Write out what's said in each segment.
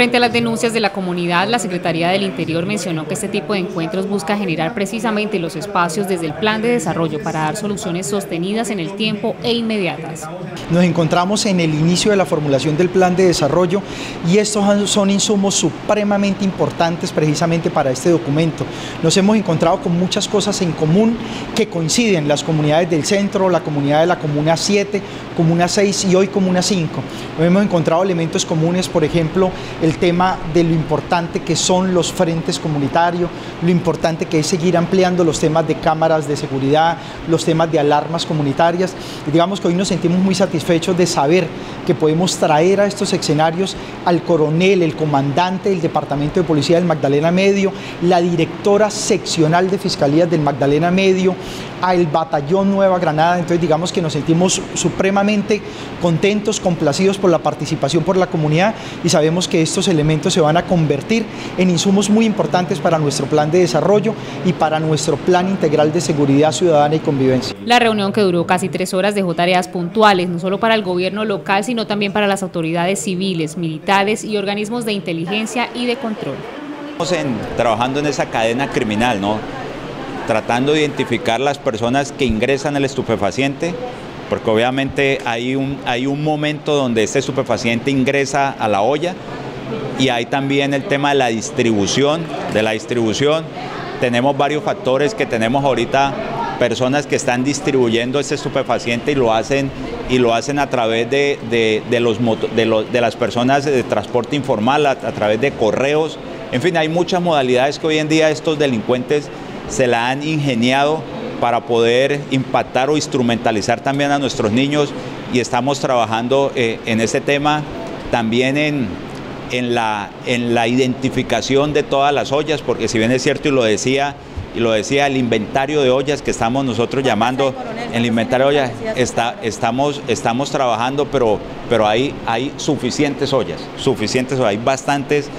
Frente a las denuncias de la comunidad, la Secretaría del Interior mencionó que este tipo de encuentros busca generar precisamente los espacios desde el plan de desarrollo para dar soluciones sostenidas en el tiempo e inmediatas. Nos encontramos en el inicio de la formulación del plan de desarrollo y estos son insumos supremamente importantes precisamente para este documento. Nos hemos encontrado con muchas cosas en común que coinciden, las comunidades del centro, la comunidad de la Comuna 7, Comuna 6 y hoy Comuna 5. Nos hemos encontrado elementos comunes, por ejemplo, el tema de lo importante que son los frentes comunitarios, lo importante que es seguir ampliando los temas de cámaras de seguridad, los temas de alarmas comunitarias. Y digamos que hoy nos sentimos muy satisfechos de saber que podemos traer a estos escenarios al coronel, el comandante del Departamento de Policía del Magdalena Medio, la directora seccional de Fiscalías del Magdalena Medio, al batallón Nueva Granada. Entonces digamos que nos sentimos supremamente contentos, complacidos por la participación por la comunidad y sabemos que estos elementos se van a convertir en insumos muy importantes para nuestro plan de desarrollo y para nuestro plan integral de seguridad ciudadana y convivencia. La reunión, que duró casi 3 horas, dejó tareas puntuales, no solo para el gobierno local, sino también para las autoridades civiles, militares y organismos de inteligencia y de control. Estamos trabajando en esa cadena criminal, ¿no? Tratando de identificar las personas que ingresan al estupefaciente, porque obviamente hay un momento donde este estupefaciente ingresa a la olla, y hay también el tema de la distribución. Tenemos varios factores que tenemos ahorita, personas que están distribuyendo este estupefaciente y lo hacen a través de las personas de transporte informal, a través de correos. En fin, hay muchas modalidades que hoy en día estos delincuentes se la han ingeniado para poder impactar o instrumentalizar también a nuestros niños, y estamos trabajando en ese tema también en la identificación de todas las ollas, porque si bien es cierto, y lo decía, el inventario de ollas que estamos nosotros llamando, el inventario de ollas, estamos trabajando, pero hay suficientes ollas, hay bastantes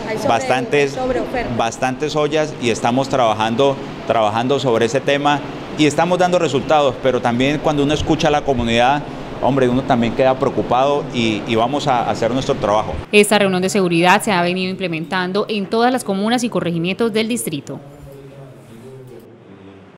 ollas, y estamos trabajando sobre ese tema y estamos dando resultados, pero también cuando uno escucha a la comunidad, hombre, uno también queda preocupado y vamos a hacer nuestro trabajo. Esta reunión de seguridad se ha venido implementando en todas las comunas y corregimientos del distrito.